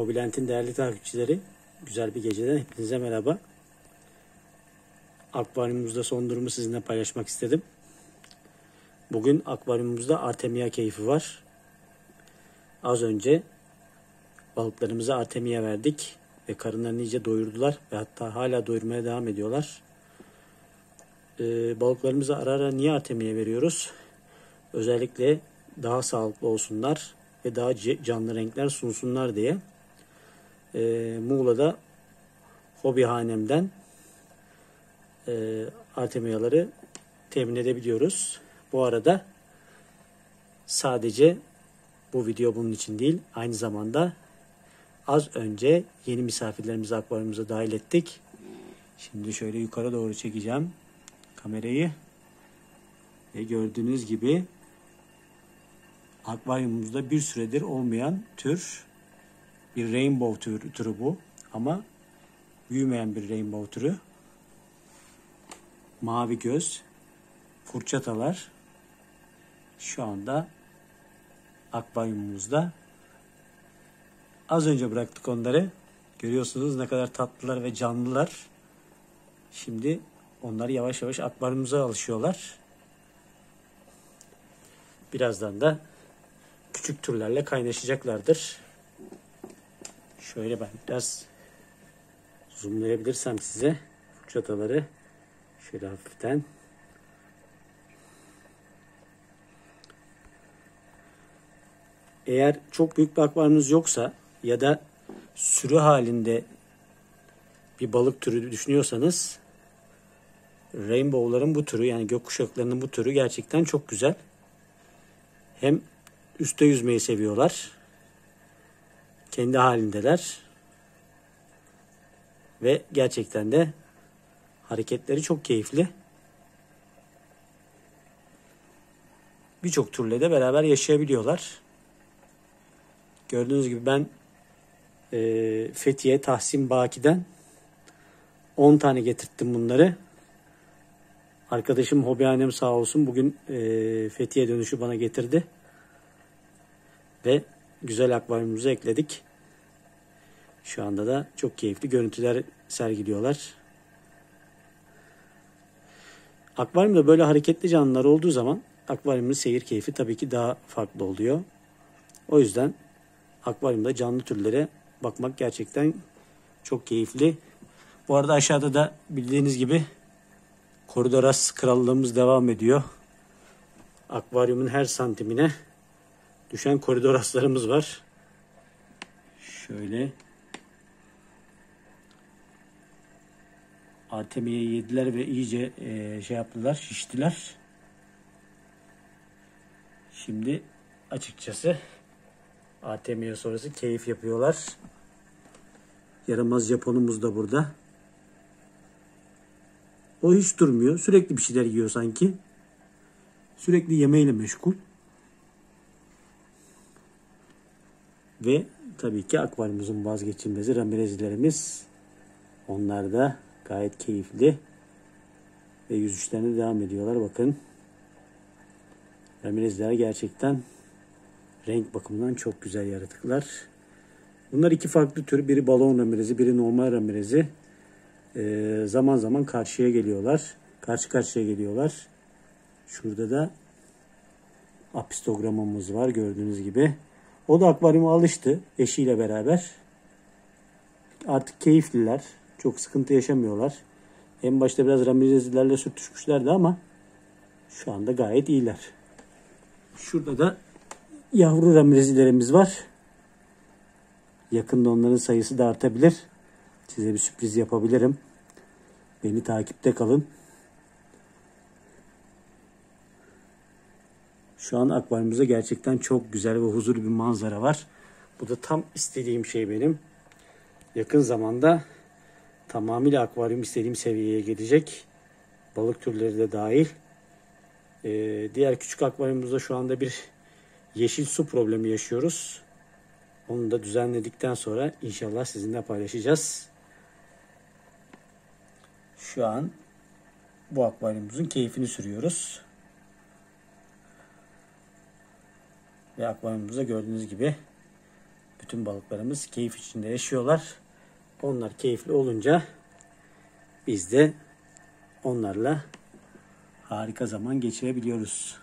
Mobilent'in değerli takipçileri, güzel bir geceden hepinize merhaba. Akvaryumumuzda son durumu sizinle paylaşmak istedim. Bugün akvaryumumuzda Artemia keyfi var. Az önce balıklarımıza Artemia verdik ve karınlarını iyice doyurdular ve hatta hala doyurmaya devam ediyorlar. Balıklarımıza ara ara niye Artemia veriyoruz? Özellikle daha sağlıklı olsunlar ve daha canlı renkler sunsunlar diye. Muğla'da hobihanemden Artemia'ları temin edebiliyoruz. Bu arada sadece bu video bunun için değil, aynı zamanda az önce yeni misafirlerimizi akvaryumuza dahil ettik. Şimdi şöyle yukarı doğru çekeceğim kamerayı ve gördüğünüz gibi akvaryumumuzda bir süredir olmayan tür, bir rainbow türü bu, ama büyümeyen bir rainbow türü. Mavi göz kurçatalar şu anda akvaryumumuzda. Az önce bıraktık onları. Görüyorsunuz ne kadar tatlılar ve canlılar. Şimdi onlar yavaş yavaş akvaryumumuza alışıyorlar. Birazdan da küçük türlerle kaynaşacaklardır. Şöyle ben biraz zoomlayabilirsem size kurçataları. Şöyle hafiften. Eğer çok büyük bir akvaryumunuz yoksa ya da sürü halinde bir balık türü düşünüyorsanız, rainbow'ların bu türü, yani gökkuşaklarının bu türü gerçekten çok güzel. Hem üstte yüzmeyi seviyorlar, kendi halindeler ve gerçekten de hareketleri çok keyifli. Birçok türle de beraber yaşayabiliyorlar. Gördüğünüz gibi ben Fethiye, Tahsin, Baki'den 10 tane getirttim bunları. Arkadaşım, hobihanem sağ olsun, bugün Fethiye dönüşü bana getirdi. Ve güzel akvaryumumuzu ekledik. Şu anda da çok keyifli görüntüler sergiliyorlar. Akvaryumda böyle hareketli canlılar olduğu zaman akvaryumun seyir keyfi tabii ki daha farklı oluyor. O yüzden akvaryumda canlı türlere bakmak gerçekten çok keyifli. Bu arada aşağıda da bildiğiniz gibi koridoras krallığımız devam ediyor. Akvaryumun her santimine düşen koridoraslarımız var. Şöyle Artemia'yı yediler ve iyice şey yaptılar, şiştiler. Şimdi açıkçası Artemia sonrası keyif yapıyorlar. Yaramaz Japonumuz da burada. O hiç durmuyor. Sürekli bir şeyler yiyor sanki. Sürekli yemeğiyle meşgul. Ve tabii ki akvaryumumuzun vazgeçilmezi ramirezilerimiz. Onlar da gayet keyifli ve yüzüşlerine devam ediyorlar. Bakın, ramireziler gerçekten renk bakımından çok güzel yaratıklar. Bunlar iki farklı tür. Biri balon ramirezi, biri normal ramirezi. Zaman zaman karşıya geliyorlar. Karşı karşıya geliyorlar. Şurada da apistogramamız var gördüğünüz gibi. O da akvaryuma alıştı eşiyle beraber. Artık keyifliler. Çok sıkıntı yaşamıyorlar. En başta biraz ramirezilerle sürtüşmüşlerdi ama şu anda gayet iyiler. Şurada da yavru ramirezilerimiz var. Yakında onların sayısı da artabilir. Size bir sürpriz yapabilirim. Beni takipte kalın. Şu an akvaryumumuzda gerçekten çok güzel ve huzurlu bir manzara var. Bu da tam istediğim şey benim. Yakın zamanda tamamıyla akvaryum istediğim seviyeye gelecek. Balık türleri de dahil. Diğer küçük akvaryumumuzda şu anda bir yeşil su problemi yaşıyoruz. Onu da düzenledikten sonra inşallah sizinle paylaşacağız. Şu an bu akvaryumumuzun keyfini sürüyoruz. Ve akvaryumumuzda gördüğünüz gibi Tüm balıklarımız keyif içinde yaşıyorlar. Onlar keyifli olunca biz de onlarla harika zaman geçirebiliyoruz.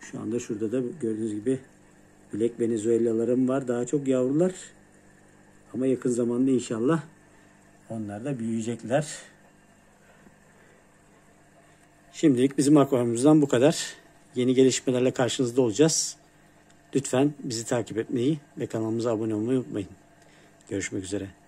Şu anda şurada da gördüğünüz gibi Black Venezuela'larım var. Daha çok yavrular. Ama yakın zamanda inşallah onlar da büyüyecekler. Şimdilik bizim akvaryumumuzdan bu kadar. Yeni gelişmelerle karşınızda olacağız. Lütfen bizi takip etmeyi ve kanalımıza abone olmayı unutmayın. Görüşmek üzere.